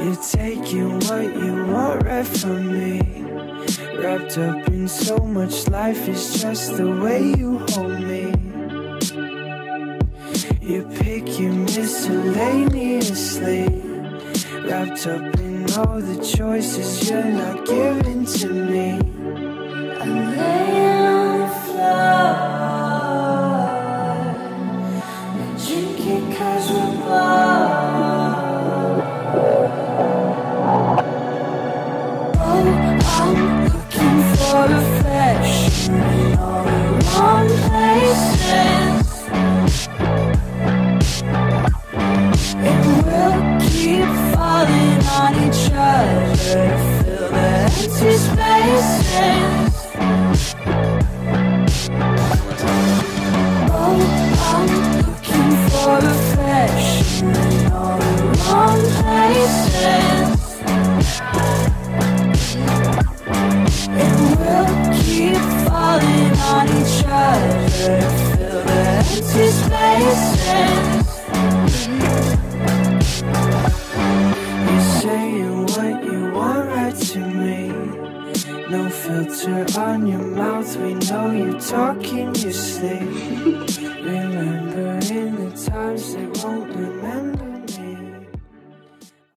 You're taking what you want right from me. Wrapped up in so much life, it's just the way you hold me. You're picking miscellaneously, wrapped up in all the choices you're not giving to me. I'm laying on the floor, and drinking 'cause we're bored. Oh, I'm looking for affection in all the wrong places. And we'll keep falling on each other to fill the empty spaces. Oh, I'm looking for affection in all the wrong places. And we'll keep falling on each other to fill the empty spaces. No filter on your mouth, we know you talk in your sleep. Remembering the times they won't remember.